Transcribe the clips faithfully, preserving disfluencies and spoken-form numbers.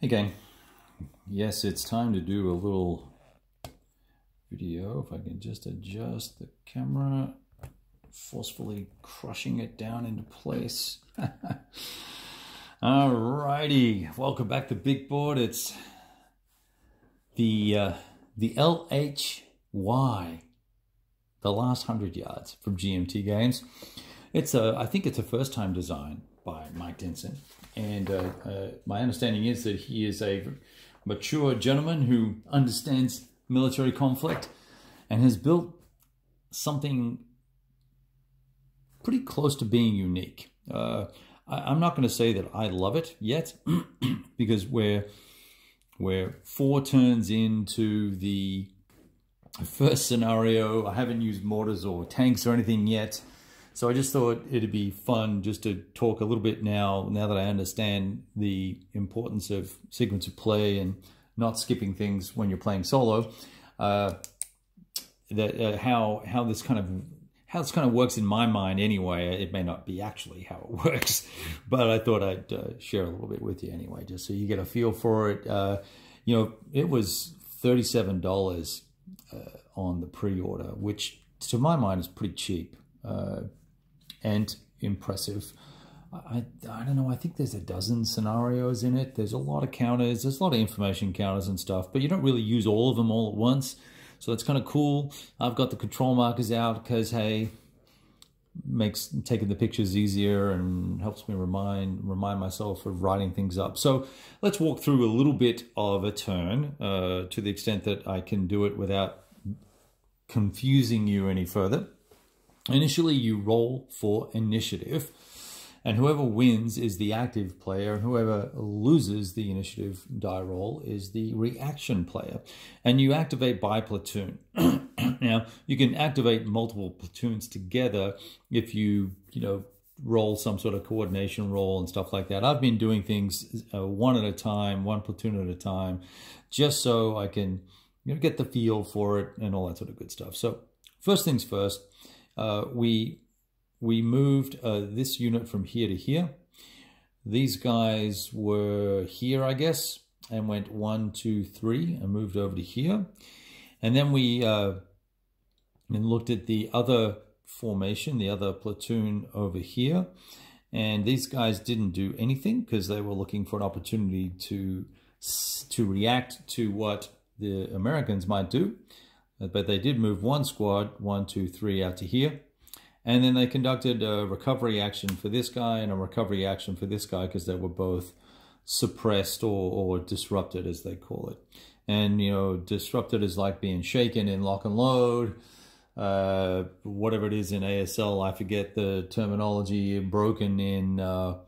Hey gang, yes, it's time to do a little video. If I can just adjust the camera, forcefully crushing it down into place. Alrighty, welcome back to Big Board. It's the uh, the L H Y, the last hundred yards from G M T Games. It's a, I think it's a first-time design by Mike Denson, and uh, uh, my understanding is that he is a mature gentleman who understands military conflict and has built something pretty close to being unique. Uh, I, I'm not going to say that I love it yet, because we're we're four turns into the first scenario. I haven't used mortars or tanks or anything yet. So I just thought it'd be fun just to talk a little bit now, now that I understand the importance of sequence of play and not skipping things when you're playing solo, uh, that uh, how how this kind of how this kind of works in my mind anyway. It may not be actually how it works, but I thought I'd uh, share a little bit with you anyway, just so you get a feel for it. Uh, you know, it was thirty-seven dollars uh, on the pre-order, which to my mind is pretty cheap. Uh, and impressive. I, I don't know, I think there's a dozen scenarios in it. There's a lot of counters, there's a lot of information counters and stuff, but you don't really use all of them all at once. So that's kind of cool. I've got the control markers out because, hey, makes taking the pictures easier and helps me remind remind myself of writing things up. So let's walk through a little bit of a turn uh, to the extent that I can do it without confusing you any further. Initially, you roll for initiative, and whoever wins is the active player, and whoever loses the initiative die roll is the reaction player. And you activate by platoon. Now, you can activate multiple platoons together if you, you know, roll some sort of coordination roll and stuff like that. I've been doing things uh, one at a time, one platoon at a time, just so I can, you know, get the feel for it and all that sort of good stuff. So, first things first. Uh, we we moved uh, this unit from here to here. These guys were here, I guess, and went one, two, three, and moved over to here. And then we uh, and looked at the other formation, the other platoon over here. And these guys didn't do anything because they were looking for an opportunity to to react to what the Americans might do. But they did move one squad, one, two, three, out to here. And then they conducted a recovery action for this guy and a recovery action for this guy because they were both suppressed or, or disrupted, as they call it. And, you know, disrupted is like being shaken in lock and load, uh, whatever it is in A S L. I forget the terminology, broken in, uh,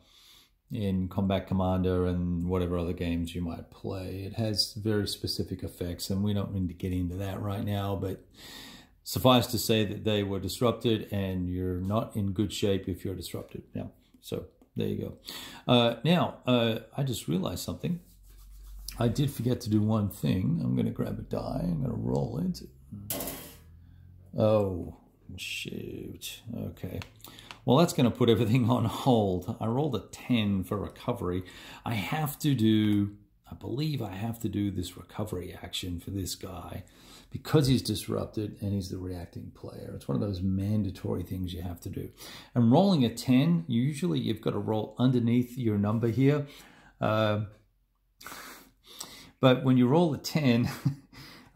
in Combat Commander and whatever other games you might play. It has very specific effects, and we don't need to get into that right now, but suffice to say that they were disrupted, and you're not in good shape if you're disrupted. Now, so there you go. Uh, now, uh, I just realized something. I did forget to do one thing. I'm going to grab a die. I'm going to roll it. Oh, shoot. Okay. Well, that's going to put everything on hold. I rolled a ten for recovery. I have to do, I believe I have to do this recovery action for this guy because he's disrupted and he's the reacting player. It's one of those mandatory things you have to do. And rolling a ten, usually you've got to roll underneath your number here. Uh, but when you roll a ten,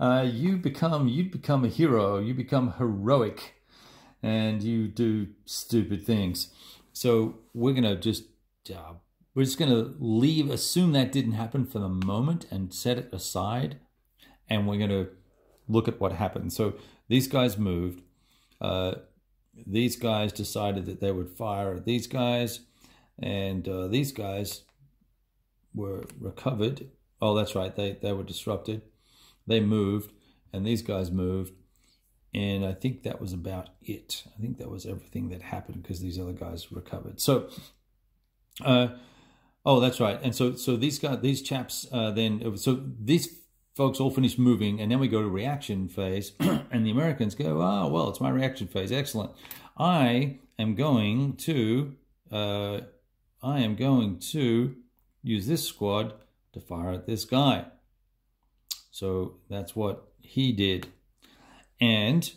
uh, you become, you become a hero. You become heroic. And you do stupid things. So we're gonna just uh, we're just gonna leave, assume that didn't happen for the moment, and set it aside. And we're gonna look at what happened. So these guys moved. Uh, these guys decided that they would fire at these guys, and uh, these guys were recovered. Oh, that's right. They they were disrupted. They moved, and these guys moved. And I think that was about it. I think that was everything that happened because these other guys recovered. So, uh, oh, that's right. And so, so these guys, these chaps, uh, then, it was, so these folks all finished moving, and then we go to reaction phase, and the Americans go, oh, well, it's my reaction phase. Excellent. I am going to, uh, I am going to use this squad to fire at this guy. So that's what he did. And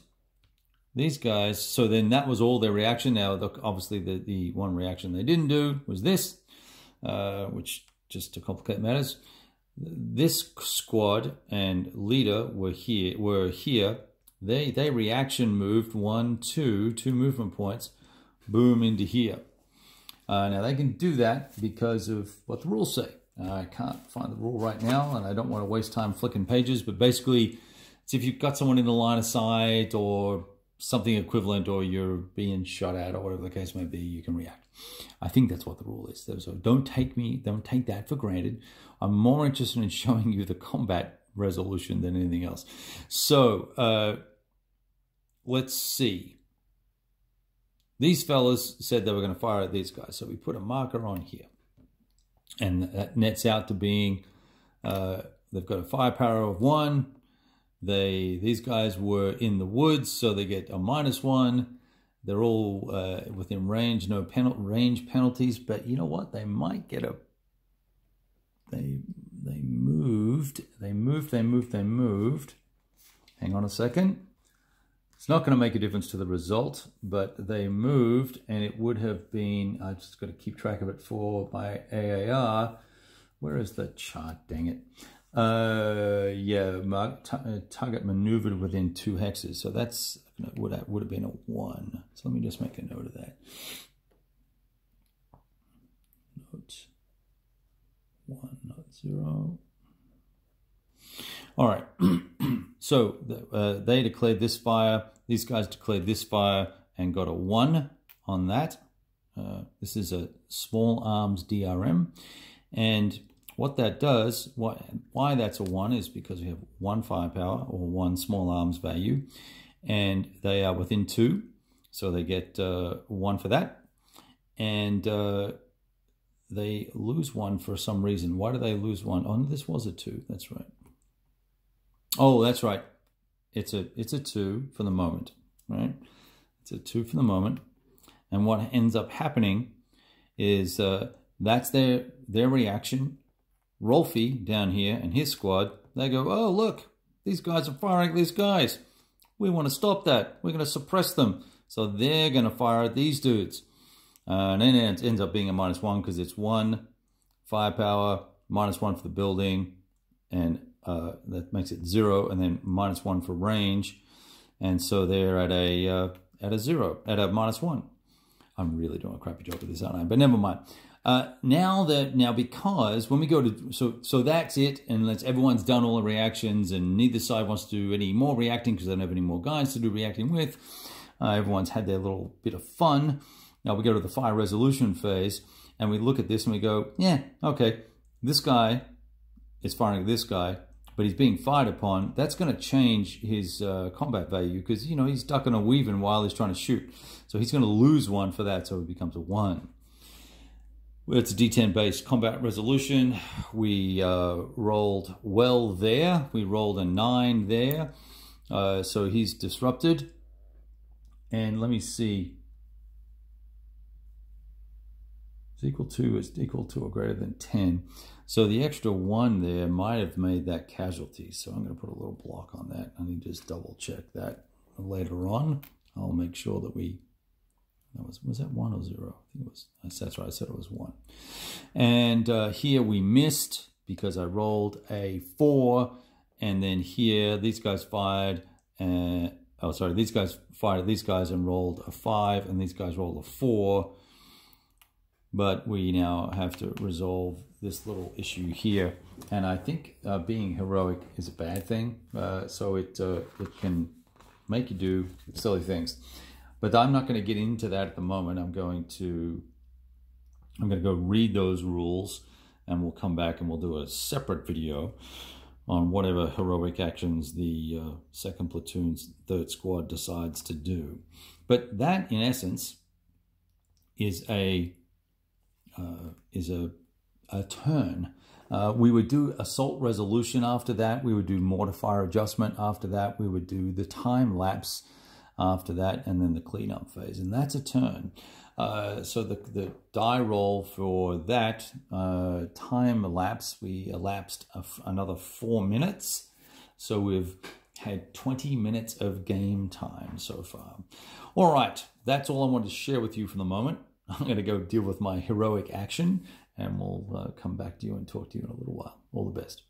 these guys, so then that was all their reaction. Now, look, obviously the, the one reaction they didn't do was this, uh, which, just to complicate matters, this squad and leader were here, were here. They, they reaction moved one, two, two movement points, boom, into here. Uh, now, they can do that because of what the rules say. Uh, I can't find the rule right now, and I don't want to waste time flicking pages, but basically, it's if you've got someone in the line of sight or something equivalent, or you're being shot at, or whatever the case may be, you can react. I think that's what the rule is. So don't take me, don't take that for granted. I'm more interested in showing you the combat resolution than anything else. So, uh, let's see. These fellas said they were going to fire at these guys, so we put a marker on here. And that nets out to being, uh, they've got a firepower of one. They, these guys were in the woods, so they get a minus one. They're all uh, within range, no penal, range penalties. But you know what? They might get a, they, they moved, they moved, they moved, they moved. Hang on a second. It's not going to make a difference to the result, but they moved, and it would have been, I've just got to keep track of it for my A A R. Where is the chart? Dang it. Uh, yeah, target maneuvered within two hexes. So that's, would have, would have been a one. So let me just make a note of that. Note one, not zero. All right. So uh, they declared this fire. These guys declared this fire and got a one on that. Uh, this is a small arms D R M. And what that does, why, why that's a one is because we have one firepower or one small arms value. And they are within two. So they get uh, one for that. And uh, they lose one for some reason. Why do they lose one? Oh, this was a two. That's right. Oh, that's right. It's a it's a two for the moment, right? It's a two for the moment, and what ends up happening is uh, that's their their reaction. Rolfie down here and his squad, they go, oh look, these guys are firing at these guys. We want to stop that. We're going to suppress them. So they're going to fire at these dudes, uh, and then it ends up being a minus one because it's one firepower, minus one for the building, and Uh, that makes it zero, and then minus one for range, and so they're at a uh, at a zero, at a minus one. I'm really doing a crappy job with this, aren't I? But never mind. Uh, now that now because when we go to so so that's it, and let's everyone's done all the reactions, and neither side wants to do any more reacting because they don't have any more guys to do reacting with. Uh, everyone's had their little bit of fun. Now we go to the fire resolution phase, and we look at this and we go, yeah, okay, this guy is firing at this guy, but he's being fired upon. That's going to change his uh, combat value because, you know, he's ducking and weaving while he's trying to shoot. So he's going to lose one for that, so it becomes a one. It's a D ten-based combat resolution. We uh, rolled well there. We rolled a nine there. Uh, so he's disrupted. And let me see. It's equal to, it's equal to or greater than ten. So the extra one there might have made that casualty. So I'm going to put a little block on that. I need to just double check that later on. I'll make sure that we, that was, was that one or zero? I think it was, that's right, I said it was one. And uh, here we missed because I rolled a four. And then here, these guys fired, uh, oh, sorry, these guys fired at these guys and rolled a five. And these guys rolled a four. But we now have to resolve this little issue here. And I think uh, being heroic is a bad thing. Uh, so it, uh, it can make you do silly things. But I'm not going to get into that at the moment. I'm going to, I'm going to go read those rules, and we'll come back and we'll do a separate video on whatever heroic actions the uh, second platoon's third squad decides to do. But that, in essence, is a Uh, is a, a turn. Uh, we would do assault resolution after that. We would do mortifier adjustment after that. We would do the time lapse after that, and then the cleanup phase. And that's a turn. Uh, so the, the die roll for that uh, time elapsed, we elapsed a f another four minutes. So we've had twenty minutes of game time so far. All right, that's all I wanted to share with you for the moment. I'm going to go deal with my heroic action, and we'll uh, come back to you and talk to you in a little while. All the best.